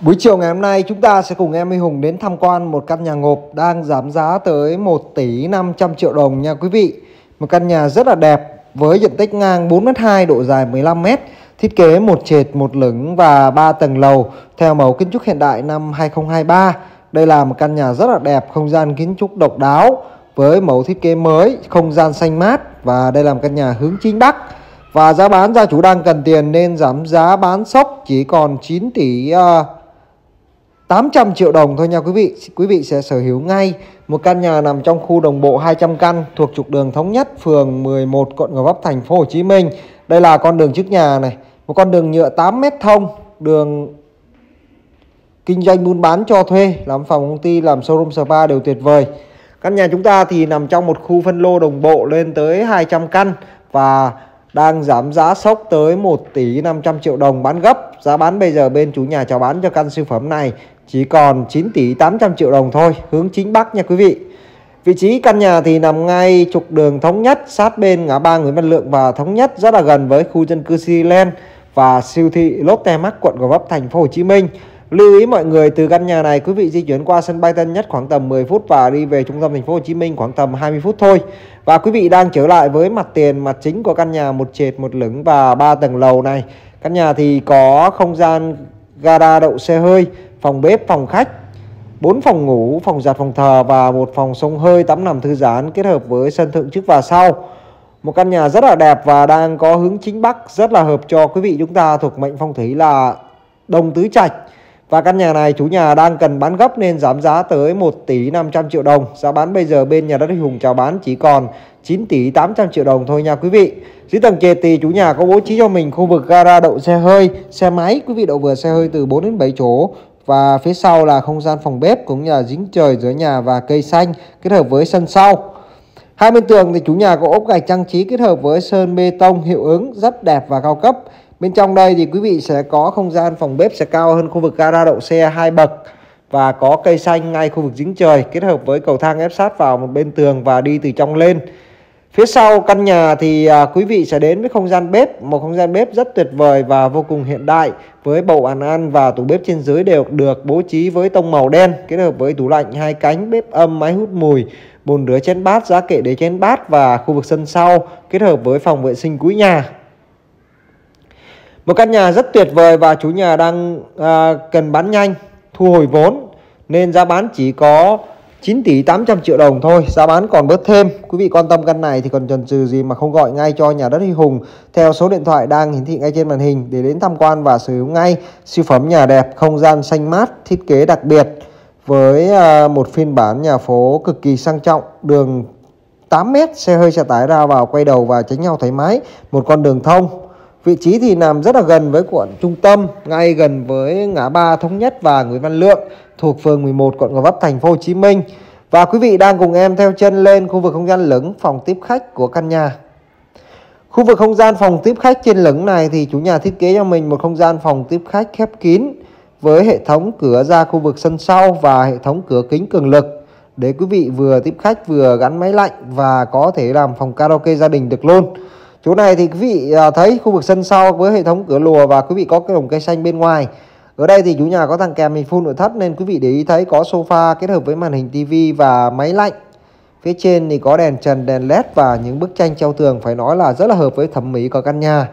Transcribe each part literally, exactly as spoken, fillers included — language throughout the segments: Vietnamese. Buổi chiều ngày hôm nay chúng ta sẽ cùng em Huy Hùng đến tham quan một căn nhà ngộp đang giảm giá tới một tỷ năm trăm triệu đồng nha quý vị. Một căn nhà rất là đẹp với diện tích ngang bốn mét hai, độ dài mười lăm mét, thiết kế một trệt, một lửng và ba tầng lầu theo mẫu kiến trúc hiện đại năm hai không hai ba. Đây là một căn nhà rất là đẹp, không gian kiến trúc độc đáo với mẫu thiết kế mới, không gian xanh mát, và đây là một căn nhà hướng chính bắc. Và giá bán, gia chủ đang cần tiền nên giảm giá bán sốc chỉ còn chín tỷ tám trăm triệu đồng thôi nha quý vị. Quý vị sẽ sở hữu ngay một căn nhà nằm trong khu đồng bộ hai trăm căn thuộc trục đường Thống Nhất, phường mười một, quận Gò Vấp, thành phố Hồ Chí Minh. Đây là con đường trước nhà này, một con đường nhựa tám mét thông, đường kinh doanh buôn bán cho thuê, làm phòng công ty, làm showroom spa đều tuyệt vời. Căn nhà chúng ta thì nằm trong một khu phân lô đồng bộ lên tới hai trăm căn và đang giảm giá sốc tới một tỷ năm trăm triệu đồng, bán gấp. Giá bán bây giờ bên chủ nhà chào bán cho căn siêu phẩm này chỉ còn chín tỷ tám trăm triệu đồng thôi, hướng chính bắc nha quý vị. Vị trí căn nhà thì nằm ngay trục đường Thống Nhất, sát bên ngã ba Nguyễn Văn Lượng và Thống Nhất, rất là gần với khu dân cư Cityland và siêu thị Lotte Mart, quận Gò Vấp, thành phố Hồ Chí Minh. Lưu ý mọi người, từ căn nhà này quý vị di chuyển qua sân bay Tân Nhất khoảng tầm mười phút và đi về trung tâm thành phố Hồ Chí Minh khoảng tầm hai mươi phút thôi. Và quý vị đang trở lại với mặt tiền, mặt chính của căn nhà một trệt, một lửng và ba tầng lầu này. Căn nhà thì có không gian gara, đậu xe hơi, phòng bếp, phòng khách, bốn phòng ngủ, phòng giặt, phòng thờ và một phòng xông hơi, tắm nằm thư giãn kết hợp với sân thượng trước và sau. Một căn nhà rất là đẹp và đang có hướng chính bắc, rất là hợp cho quý vị chúng ta, thuộc mệnh phong thủy là Đông Tứ Trạch. Và căn nhà này chủ nhà đang cần bán gấp nên giảm giá tới một tỷ năm trăm triệu đồng. Giá bán bây giờ bên nhà đất Huy Hùng chào bán chỉ còn chín tỷ tám trăm triệu đồng thôi nha quý vị. Dưới tầng trệt thì chủ nhà có bố trí cho mình khu vực gara, đậu xe hơi, xe máy. Quý vị đậu vừa xe hơi từ bốn đến bảy chỗ. Và phía sau là không gian phòng bếp cũng như là giếng trời dưới nhà và cây xanh kết hợp với sân sau. Hai bên tường thì chủ nhà có ốp gạch trang trí kết hợp với sơn bê tông hiệu ứng rất đẹp và cao cấp. Bên trong đây thì quý vị sẽ có không gian phòng bếp sẽ cao hơn khu vực gara, đậu xe hai bậc và có cây xanh ngay khu vực giếng trời kết hợp với cầu thang ép sát vào một bên tường và đi từ trong lên. Phía sau căn nhà thì quý vị sẽ đến với không gian bếp, một không gian bếp rất tuyệt vời và vô cùng hiện đại với bầu bàn ăn và tủ bếp trên dưới đều được bố trí với tông màu đen kết hợp với tủ lạnh, hai cánh, bếp âm, máy hút mùi, bồn rửa chén bát, giá kệ để chén bát và khu vực sân sau kết hợp với phòng vệ sinh cuối nhà. Một căn nhà rất tuyệt vời và chủ nhà đang à, cần bán nhanh, thu hồi vốn nên giá bán chỉ có chín tỷ tám trăm triệu đồng thôi. Giá bán còn bớt thêm. Quý vị quan tâm căn này thì còn chần chừ gì mà không gọi ngay cho nhà đất Huy Hùng theo số điện thoại đang hiển thị ngay trên màn hình để đến tham quan và sở hữu ngay siêu phẩm nhà đẹp, không gian xanh mát, thiết kế đặc biệt với à, một phiên bản nhà phố cực kỳ sang trọng, đường tám mét, xe hơi xe tải ra vào quay đầu và tránh nhau thoải mái, một con đường thông. Vị trí thì nằm rất là gần với quận trung tâm, ngay gần với ngã ba Thống Nhất và Nguyễn Văn Lượng, thuộc phường mười một, quận Gò Vấp, thành phố Hồ Chí Minh. Và quý vị đang cùng em theo chân lên khu vực không gian lửng, phòng tiếp khách của căn nhà. Khu vực không gian phòng tiếp khách trên lửng này thì chủ nhà thiết kế cho mình một không gian phòng tiếp khách khép kín với hệ thống cửa ra khu vực sân sau và hệ thống cửa kính cường lực để quý vị vừa tiếp khách vừa gắn máy lạnh và có thể làm phòng karaoke gia đình được luôn. Chỗ này thì quý vị thấy khu vực sân sau với hệ thống cửa lùa và quý vị có cái lồng cây xanh bên ngoài. Ở đây thì chủ nhà có thằng kèm hình full nội thất nên quý vị để ý thấy có sofa kết hợp với màn hình tivi và máy lạnh. Phía trên thì có đèn trần, đèn led và những bức tranh treo tường, phải nói là rất là hợp với thẩm mỹ của căn nhà.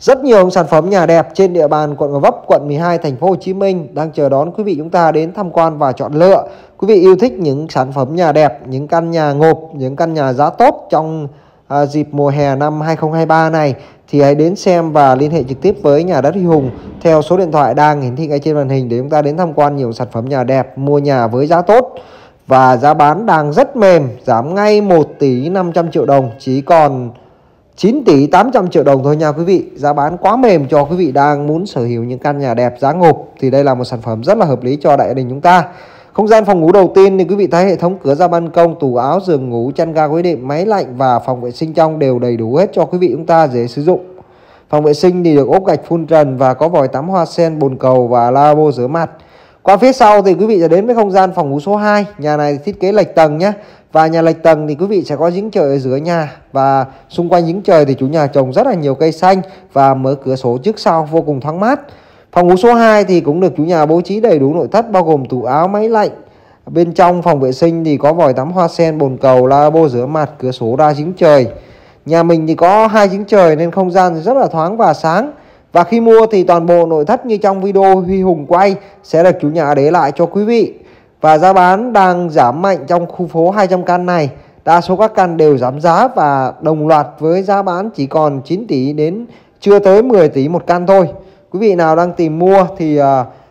Rất nhiều sản phẩm nhà đẹp trên địa bàn quận Gò Vấp, quận mười hai, thành phố Hồ Chí Minh đang chờ đón quý vị chúng ta đến tham quan và chọn lựa. Quý vị yêu thích những sản phẩm nhà đẹp, những căn nhà ngộp, những căn nhà giá tốt trong À, dịp mùa hè năm hai không hai ba này thì hãy đến xem và liên hệ trực tiếp với nhà đất Huy Hùng theo số điện thoại đang hiển thị ngay trên màn hình để chúng ta đến tham quan nhiều sản phẩm nhà đẹp, mua nhà với giá tốt và giá bán đang rất mềm, giảm ngay một tỷ năm trăm triệu đồng chỉ còn chín tỷ tám trăm triệu đồng thôi nha quý vị. Giá bán quá mềm cho quý vị đang muốn sở hữu những căn nhà đẹp giá ngộp thì đây là một sản phẩm rất là hợp lý cho đại đình chúng ta. Không gian phòng ngủ đầu tiên thì quý vị thấy hệ thống cửa ra ban công, tủ áo, giường ngủ, chăn ga gối đệm, máy lạnh và phòng vệ sinh trong đều đầy đủ hết cho quý vị chúng ta dễ sử dụng. Phòng vệ sinh thì được ốp gạch phun trần và có vòi tắm hoa sen, bồn cầu và lavabo rửa mặt. Qua phía sau thì quý vị sẽ đến với không gian phòng ngủ số hai. Nhà này thiết kế lệch tầng nhé. Và nhà lệch tầng thì quý vị sẽ có giếng trời ở dưới nhà và xung quanh giếng trời thì chủ nhà trồng rất là nhiều cây xanh và mở cửa sổ trước sau vô cùng thoáng mát. Phòng ngủ số hai thì cũng được chủ nhà bố trí đầy đủ nội thất bao gồm tủ áo, máy lạnh. Bên trong phòng vệ sinh thì có vòi tắm hoa sen, bồn cầu, lavabo rửa mặt, cửa sổ ra giếng trời. Nhà mình thì có hai giếng trời nên không gian rất là thoáng và sáng. Và khi mua thì toàn bộ nội thất như trong video Huy Hùng quay sẽ được chủ nhà để lại cho quý vị. Và giá bán đang giảm mạnh trong khu phố hai trăm căn này. Đa số các căn đều giảm giá và đồng loạt với giá bán chỉ còn chín tỷ đến chưa tới mười tỷ một căn thôi. Quý vị nào đang tìm mua thì uh,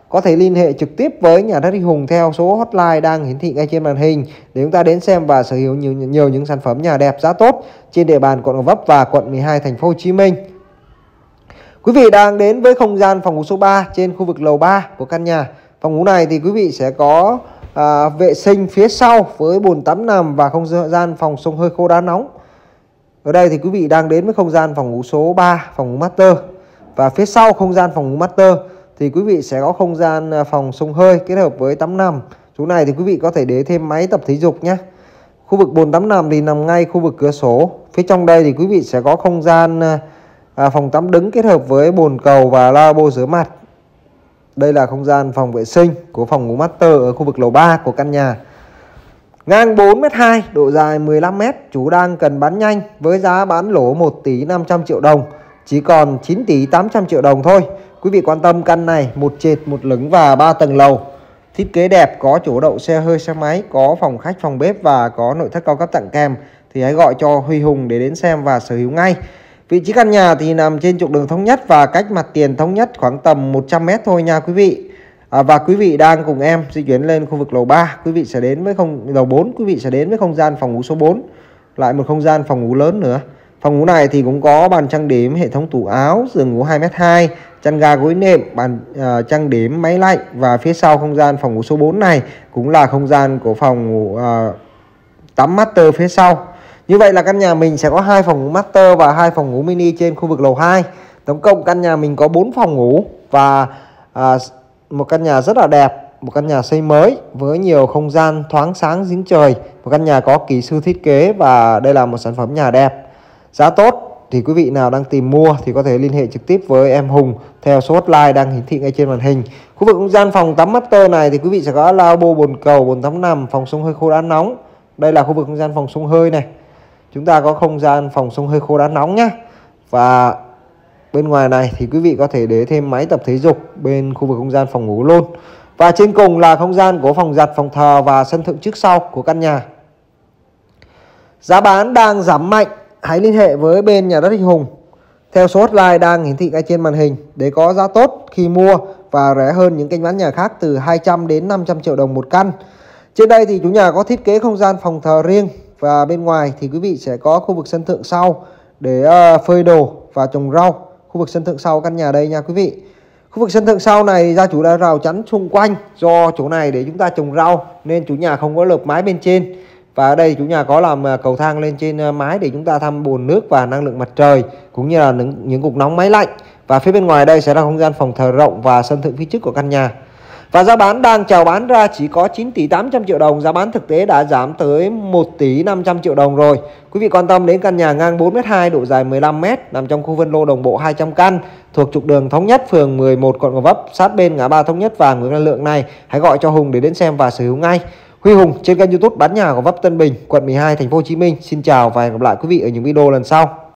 có thể liên hệ trực tiếp với nhà đất Huy Hùng theo số hotline đang hiển thị ngay trên màn hình để chúng ta đến xem và sở hữu nhiều, nhiều những sản phẩm nhà đẹp giá tốt trên địa bàn quận Gò Vấp và quận mười hai thành phố Hồ Chí Minh. Quý vị đang đến với không gian phòng ngủ số ba trên khu vực lầu ba của căn nhà. Phòng ngủ này thì quý vị sẽ có à, vệ sinh phía sau với bồn tắm nằm và không gian phòng xông hơi khô đá nóng. Ở đây thì quý vị đang đến với không gian phòng ngủ số ba, phòng ngủ master. Và phía sau không gian phòng ngủ master thì quý vị sẽ có không gian phòng xông hơi kết hợp với tắm nằm. Chỗ này thì quý vị có thể để thêm máy tập thể dục nhé. Khu vực bồn tắm nằm thì nằm ngay khu vực cửa sổ. Phía trong đây thì quý vị sẽ có không gian à, phòng tắm đứng kết hợp với bồn cầu và lavabo rửa mặt. Đây là không gian phòng vệ sinh của phòng ngủ master ở khu vực lầu ba của căn nhà. Ngang bốn mét hai, độ dài mười lăm mét, chủ đang cần bán nhanh với giá bán lỗ một tỷ năm trăm triệu đồng, chỉ còn chín tỷ tám trăm triệu đồng thôi. Quý vị quan tâm căn này một trệt, một lửng và ba tầng lầu. Thiết kế đẹp, có chỗ đậu xe hơi, xe máy, có phòng khách, phòng bếp và có nội thất cao cấp tặng kèm thì hãy gọi cho Huy Hùng để đến xem và sở hữu ngay. Vị trí căn nhà thì nằm trên trục đường Thống Nhất và cách mặt tiền Thống Nhất khoảng tầm một trăm mét thôi nha quý vị. À, và quý vị đang cùng em di chuyển lên khu vực lầu ba, quý vị sẽ đến với không lầu bốn, quý vị sẽ đến với không gian phòng ngủ số bốn. Lại một không gian phòng ngủ lớn nữa. Phòng ngủ này thì cũng có bàn trang điểm, hệ thống tủ áo, giường ngủ hai mét hai, chăn ga gối nệm, bàn uh, trang điểm, máy lạnh. Và phía sau không gian phòng ngủ số bốn này cũng là không gian của phòng ngủ uh, tắm master phía sau. Như vậy là căn nhà mình sẽ có hai phòng ngủ master và hai phòng ngủ mini trên khu vực lầu hai. Tổng cộng căn nhà mình có bốn phòng ngủ và à, một căn nhà rất là đẹp, một căn nhà xây mới với nhiều không gian thoáng sáng giếng trời, một căn nhà có kỹ sư thiết kế và đây là một sản phẩm nhà đẹp, giá tốt. Thì quý vị nào đang tìm mua thì có thể liên hệ trực tiếp với em Hùng theo số hotline đang hiển thị ngay trên màn hình. Khu vực không gian phòng tắm master này thì quý vị sẽ có lavabo, bồn cầu, bồn tắm nằm, phòng xông hơi khô đá nóng. Đây là khu vực không gian phòng xông hơi này. Chúng ta có không gian phòng xông hơi khô đá nóng nhé. Và bên ngoài này thì quý vị có thể để thêm máy tập thể dục bên khu vực không gian phòng ngủ luôn. Và trên cùng là không gian của phòng giặt, phòng thờ và sân thượng trước sau của căn nhà. Giá bán đang giảm mạnh. Hãy liên hệ với bên nhà đất Huy Hùng theo số hotline đang hiển thị ngay trên màn hình để có giá tốt khi mua và rẻ hơn những kênh bán nhà khác từ hai trăm đến năm trăm triệu đồng một căn. Trên đây thì chủ nhà có thiết kế không gian phòng thờ riêng. Và bên ngoài thì quý vị sẽ có khu vực sân thượng sau để phơi đồ và trồng rau. Khu vực sân thượng sau căn nhà đây nha quý vị. Khu vực sân thượng sau này gia chủ đã rào chắn xung quanh, do chỗ này để chúng ta trồng rau nên chủ nhà không có lợp mái bên trên. Và ở đây chủ nhà có làm cầu thang lên trên mái để chúng ta thăm bồn nước và năng lượng mặt trời, cũng như là những, những cục nóng máy lạnh. Và phía bên ngoài đây sẽ là không gian phòng thờ rộng và sân thượng phía trước của căn nhà. Và giá bán đang chào bán ra chỉ có chín tỷ tám trăm triệu đồng, giá bán thực tế đã giảm tới một tỷ năm trăm triệu đồng rồi. Quý vị quan tâm đến căn nhà ngang bốn mét hai, độ dài mười lăm mét, nằm trong khu phân lô đồng bộ hai trăm căn, thuộc trục đường Thống Nhất, phường mười một, quận Gò Vấp, sát bên ngã ba Thống Nhất và Nguyễn Văn Lượng này. Hãy gọi cho Hùng để đến xem và sở hữu ngay. Huy Hùng trên kênh YouTube bán nhà Gò Vấp Tân Bình, quận mười hai, thành phố Hồ Chí Minh. Xin chào và hẹn gặp lại quý vị ở những video lần sau.